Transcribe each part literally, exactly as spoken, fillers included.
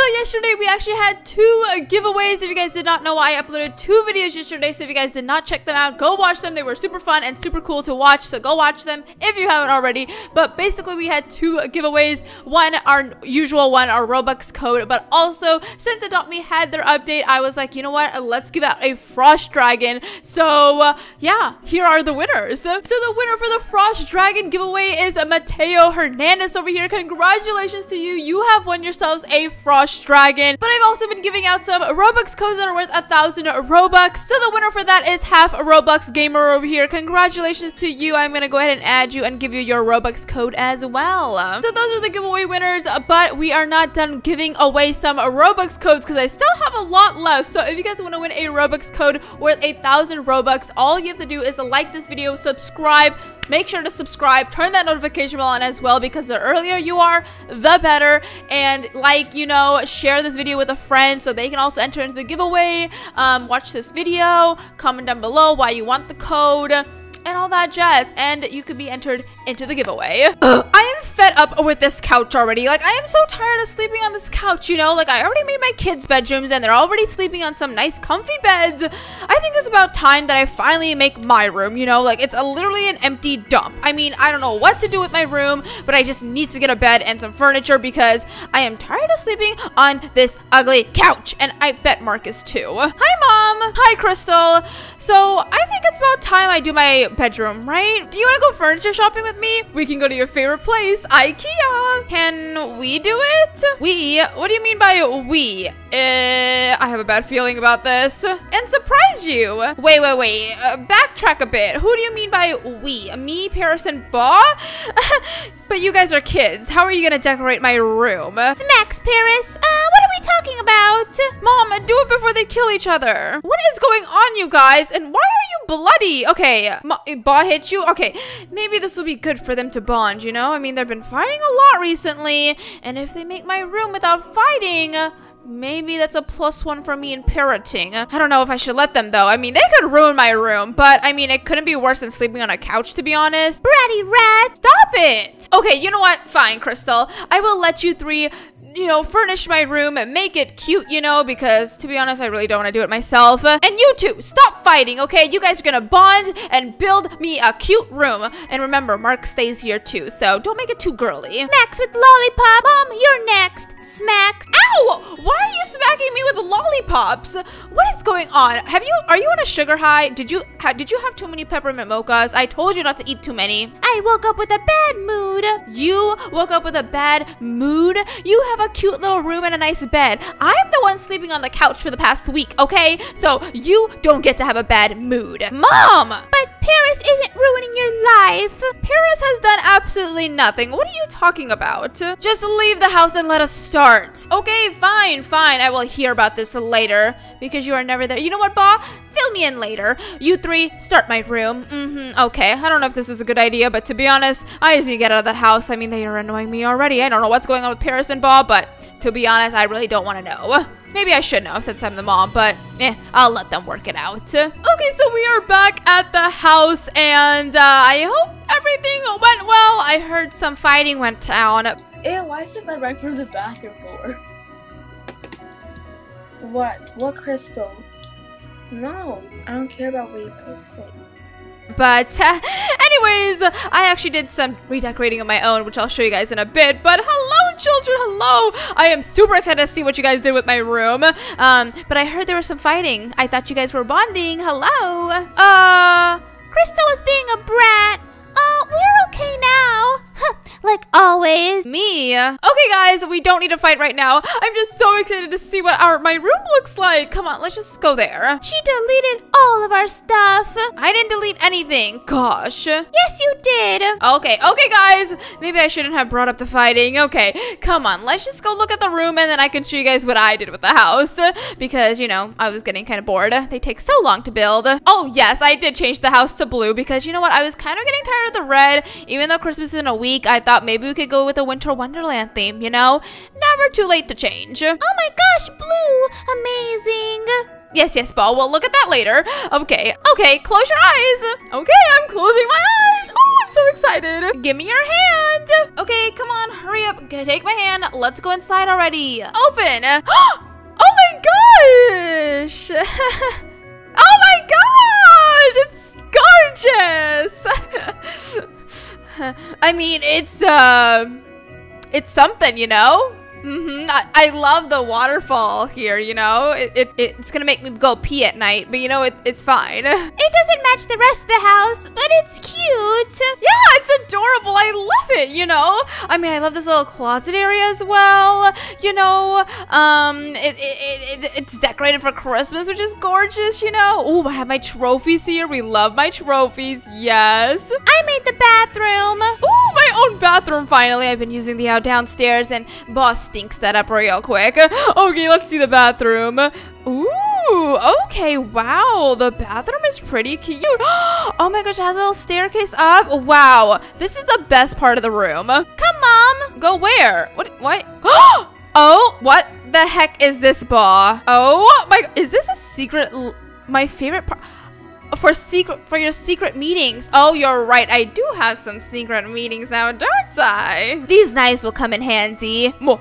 So yesterday we actually had two giveaways. If you guys did not know, I uploaded two videos yesterday, so if you guys did not check them out, go watch them. They were super fun and super cool to watch, so go watch them if you haven't already. But basically we had two giveaways. One, our usual one, our Robux code, but also since Adopt Me had their update, I was like, you know what, let's give out a Frost Dragon. So uh, yeah, here are the winners. So the winner for the Frost Dragon giveaway is Mateo Hernandez over here. Congratulations to you, you have won yourselves a Frost Dragon. But I've also been giving out some Robux codes that are worth a thousand Robux, so the winner for that is Half Robux Gamer over here. Congratulations to you. I'm gonna go ahead and add you and give you your Robux code as well. So those are the giveaway winners, but we are not done giving away some Robux codes because I still have a lot left. So if you guys want to win a Robux code worth a thousand Robux, all you have to do is like this video, subscribe, make sure to subscribe, turn that notification bell on as well, because the earlier you are, the better. And like, you know, share this video with a friend so they can also enter into the giveaway. Um, watch this video, comment down below why you want the code, and all that jazz, and you could be entered into the giveaway. Ugh, I am fed up with this couch already. Like, I am so tired of sleeping on this couch, you know? Like, I already made my kids' bedrooms, and they're already sleeping on some nice comfy beds. I think it's about time that I finally make my room, you know? Like, it's a, literally an empty dump. I mean, I don't know what to do with my room, but I just need to get a bed and some furniture because I am tired of sleeping on this ugly couch, and I bet Marcus too. Hi, Mom. Hi, Crystal. So, I think it's about time I do my bedroom, right? Do you want to go furniture shopping with me? We can go to your favorite place, IKEA. Can we do it? We? What do you mean by we? Uh, I have a bad feeling about this. And surprise you. Wait, wait, wait. Uh, backtrack a bit. Who do you mean by we? Me, Paris, and Ba? But you guys are kids. How are you gonna decorate my room? Smacks, Paris. Uh, what are we talking about? Mom, do it before they kill each other. What is going on, you guys? And why are you bloody? Okay, Ba hit you? Okay, maybe this will be good for them to bond, you know? I mean, they've been fighting a lot recently. And if they make my room without fighting, maybe that's a plus one for me in parenting. I don't know if I should let them, though. I mean, they could ruin my room, but I mean, it couldn't be worse than sleeping on a couch, to be honest. Bratty rat, stop it. Okay, you know what? Fine, Crystal. I will let you three, you know, furnish my room and make it cute, you know, because to be honest, I really don't want to do it myself. And you two, stop fighting, okay? You guys are gonna bond and build me a cute room. And remember, Mark stays here too, so don't make it too girly. Max with lollipop. Mom, you're next. Smack. Ow! Why are you smacking me with lollipops? What is going on? Have you, are you on a sugar high? Did you, ha, did you have too many peppermint mochas? I told you not to eat too many. I woke up with a bad mood. You woke up with a bad mood? You have a cute little room and a nice bed. I'm the one sleeping on the couch for the past week, okay? So you don't get to have a bad mood. Mom! But Paris isn't ruining your life. Paris has done absolutely nothing. What are you talking about? Just leave the house and let us start. Okay, fine, fine. I will hear about this later because you are never there. You know what, Ba? Fill me in later. You three, start my room. Mm-hmm, okay. I don't know if this is a good idea, but to be honest, I just need to get out of the house. I mean, they are annoying me already. I don't know what's going on with Paris and Ba, but to be honest, I really don't want to know. Maybe I should know since I'm the mom, but eh, I'll let them work it out. Okay, so we are back at the house, and uh, I hope everything went well. I heard some fighting went down. Ew, why is the bed right from the bathroom door? What? What, Crystal? No, I don't care about what you guys say. But uh, anyways, I actually did some redecorating of my own, which I'll show you guys in a bit. But hello, children, hello. I am super excited to see what you guys did with my room. Um, but I heard there was some fighting. I thought you guys were bonding. Hello. Uh, Crystal was being a brat. Oh, uh, we're okay now. Like always. Me. Okay, guys, we don't need to fight right now. I'm just so excited to see what our my room looks like. Come on, let's just go there. She deleted all of our stuff. I didn't delete anything. Gosh. Yes, you did. Okay, okay, guys. Maybe I shouldn't have brought up the fighting. Okay, come on. Let's just go look at the room, and then I can show you guys what I did with the house. Because, you know, I was getting kind of bored. They take so long to build. Oh, yes, I did change the house to blue because, you know what? I was kind of getting tired of the red. Even though Christmas is in a week, I thought maybe we could go with a winter wonderland theme, you know? Never too late to change. Oh my gosh, blue! Amazing! Yes, yes, Ball. We'll look at that later. Okay. Okay, close your eyes. Okay, I'm closing my eyes. Oh, I'm I'm so excited. Give me your hand. Okay, come on, hurry up. Take my hand. Let's go inside already. Open. Oh my gosh. Oh my gosh. It's gorgeous. I mean, it's, uh, it's something, you know? Mm-hmm. I, I love the waterfall here, you know? It, it, it's gonna make me go pee at night, but you know, it, it's fine. It doesn't match the rest of the house, but it's cute. Yeah, it's adorable. I love it, you know? I mean, I love this little closet area as well, you know? Um, it, it, it, it's decorated for Christmas, which is gorgeous, you know? Ooh, I have my trophies here. We love my trophies, yes. I made the bathroom. Ooh, my own bathroom, finally. I've been using the out downstairs, and boss stinks that up real quick. Okay, let's see the bathroom. Ooh, okay, wow. The bathroom is pretty cute. Oh my gosh, it has a little staircase up. Wow, this is the best part of the room. Come, Mom. Go where? What? What? Oh, what the heck is this bar? Oh my, is this a secret? My favorite part. For secret, for your secret meetings. Oh, you're right. I do have some secret meetings now, don't I? These knives will come in handy. You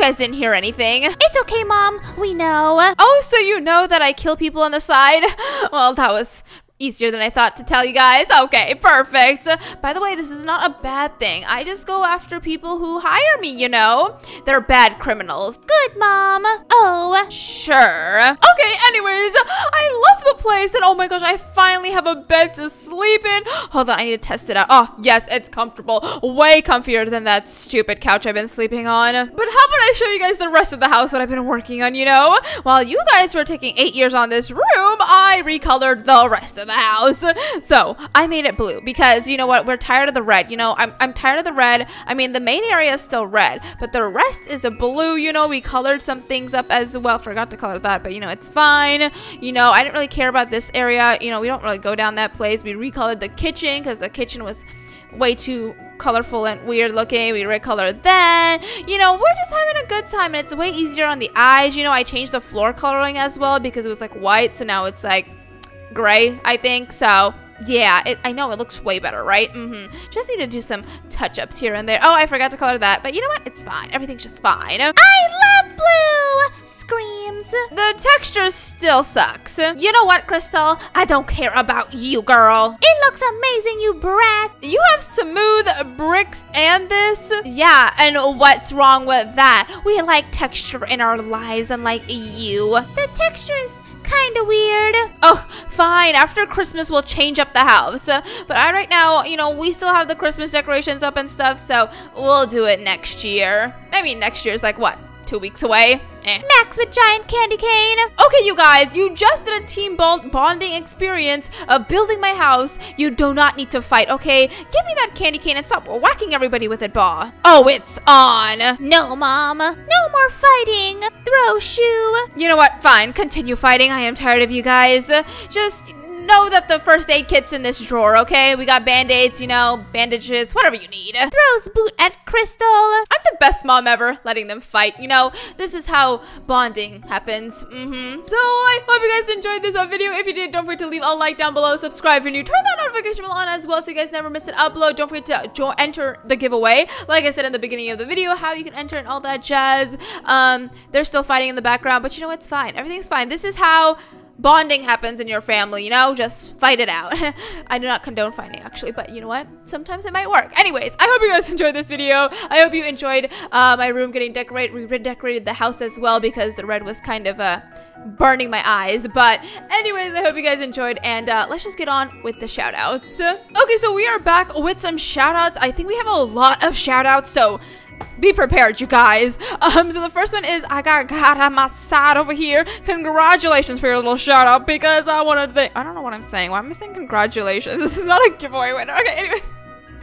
guys didn't hear anything. It's okay, Mom. We know. Oh, so you know that I kill people on the side? Well, that was easier than I thought to tell you guys. Okay, perfect. By the way, this is not a bad thing. I just go after people who hire me, you know? They're bad criminals. Good, Mom. Oh, sure. Okay, anyways, I love the place. And oh my gosh, I finally have a bed to sleep in. Hold on, I need to test it out. Oh, yes, it's comfortable. Way comfier than that stupid couch I've been sleeping on. But how about I show you guys the rest of the house, what I've been working on, you know? While you guys were taking eight years on this room, I recolored the rest of the house. So I made it blue because you know what, we're tired of the red, you know. I'm, I'm tired of the red. I mean, the main area is still red, but the rest is a blue, you know. We colored some things up as well. Forgot to color that, but you know, it's fine. You know, I didn't really care about this area, you know. We don't really go down that place. We recolored the kitchen because the kitchen was way too colorful and weird looking. We recolored that. You know, we're just having a good time, and it's way easier on the eyes, you know. I changed the floor coloring as well because it was like white, so now it's like gray, I think. So yeah, it, I know it looks way better, right? Mm-hmm. Just need to do some touch-ups here and there. Oh, I forgot to color that, but you know what, it's fine. Everything's just fine. I love blue screams. The texture still sucks. You know what, Crystal, I don't care about you, girl. It looks amazing, you brat. You have smooth bricks and this. Yeah, and what's wrong with that? We like texture in our lives, unlike you. The texture is kind of weird. Oh, fine. After Christmas, we'll change up the house. But I, right now, you know, we still have the Christmas decorations up and stuff, so we'll do it next year. I mean, next year's like, what, two weeks away? Eh. Max with giant candy cane. Okay, you guys, you just did a team bond bonding experience of building my house. You do not need to fight, okay? Give me that candy cane and stop whacking everybody with it, Ba. Oh, it's on. No, Mom. No more fighting. Throw shoe. You know what? Fine. Continue fighting. I am tired of you guys. Just know that the first aid kit's in this drawer, okay? We got band-aids, you know, bandages, whatever you need. Throws boot at Crystal. I'm the best mom ever, letting them fight, you know? This is how bonding happens. Mm-hmm. So I hope you guys enjoyed this video. If you did, don't forget to leave a like down below, subscribe if you're new, turn that notification bell on as well so you guys never miss an upload. Don't forget to jo enter the giveaway. Like I said in the beginning of the video, how you can enter and all that jazz. Um, they're still fighting in the background, but you know, it's fine. Everything's fine. This is how bonding happens in your family, you know? Just fight it out. I do not condone fighting, actually, but you know what? Sometimes it might work. Anyways, I hope you guys enjoyed this video. I hope you enjoyed uh, my room getting decorated. We redecorated the house as well because the red was kind of uh, burning my eyes. But anyways, I hope you guys enjoyed, and uh, let's just get on with the shout-outs. Okay, so we are back with some shout-outs. I think we have a lot of shout-outs, so be prepared, you guys. Um, so the first one is I got Masad over here. Congratulations for your little shout out because I wanted to. I don't know what I'm saying. Why am I saying congratulations? This is not a giveaway winner. Okay, anyway.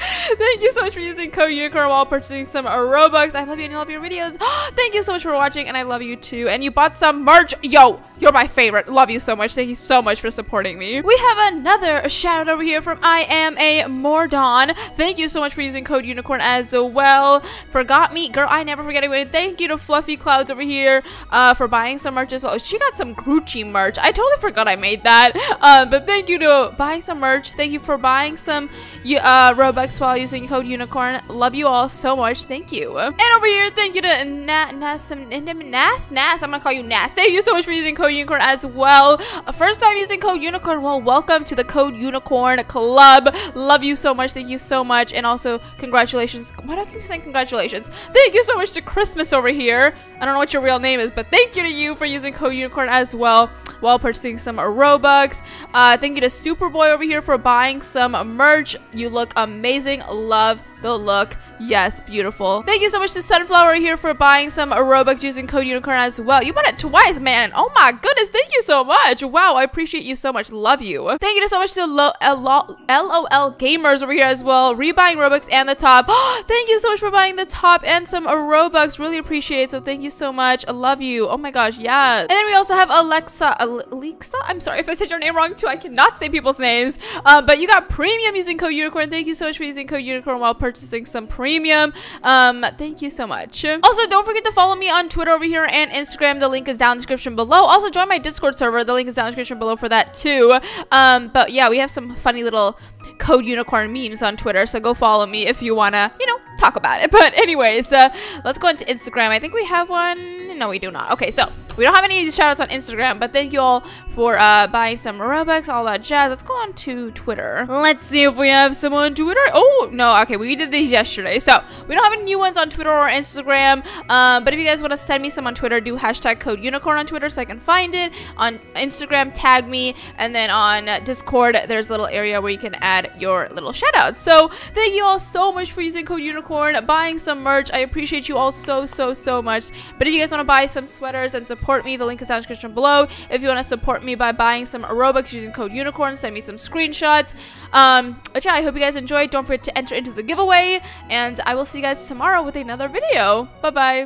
Thank you so much for using code unicorn while purchasing some Robux. I love you and I love your videos. Thank you so much for watching, and I love you too. And you bought some merch. Yo, you're my favorite. Love you so much. Thank you so much for supporting me. We have another shout out over here from I Am A Mordon. Thank you so much for using code unicorn as well. Forgot me. Girl, I never forget anyone. Thank you to Fluffy Clouds over here uh, for buying some merch as well. She got some Groochie merch. I totally forgot I made that. Uh, but thank you to buying some merch. Thank you for buying some uh, Robux while using code unicorn. Love you all so much. Thank you. And over here, thank you to Na Nas Nas Nas. I'm gonna call you Nas. Thank you so much for using code unicorn as well. First time using code unicorn. Well, welcome to the code unicorn club. Love you so much. Thank you so much. And also, congratulations. Why do I keep saying congratulations? Thank you so much to Christmas over here. I don't know what your real name is, but thank you to you for using code unicorn as well while purchasing some Robux. Uh, thank you to Superboy over here for buying some merch. You look amazing. Love the look. Yes, beautiful. Thank you so much to Sunflower here for buying some Robux using code unicorn as well. You bought it twice, man. Oh my goodness. Thank you so much. Wow, I appreciate you so much. Love you. Thank you to so much to L O L gamers over here as well. Rebuying Robux and the top. Thank you so much for buying the top and some Robux. Really appreciate it. So thank you so much. I love you. Oh my gosh, yes. And then we also have Alexa. Alexa? I'm sorry if I said your name wrong too. I cannot say people's names. Uh, but you got premium using code unicorn. Thank you so much for using code unicorn while purchasing some premium. Um, thank you so much. Also, don't forget to follow me on Twitter over here and Instagram. The link is down in the description below. Also, join my Discord server. The link is down in the description below for that too. Um, but yeah, we have some funny little code unicorn memes on Twitter, so go follow me if you wanna, you know, talk about it. But anyways, uh, let's go into Instagram. I think we have one. No, we do not. Okay, so we don't have any shout outs on Instagram, but thank you all for uh, buying some Robux, all that jazz. Let's go on to Twitter. Let's see if we have some on Twitter. Oh, no. Okay, we did these yesterday, so we don't have any new ones on Twitter or Instagram. Uh, but if you guys want to send me some on Twitter, do hashtag code unicorn on Twitter so I can find it. On Instagram, tag me. And then on Discord, there's a little area where you can add your little shout outs. So thank you all so much for using code unicorn, buying some merch. I appreciate you all so, so, so much. But if you guys want to buy some sweaters and support Support me, the link is down in the description below. If you want to support me by buying some Robux using code unicorn, send me some screenshots. Um, but yeah, I hope you guys enjoyed. Don't forget to enter into the giveaway, and I will see you guys tomorrow with another video. Bye bye.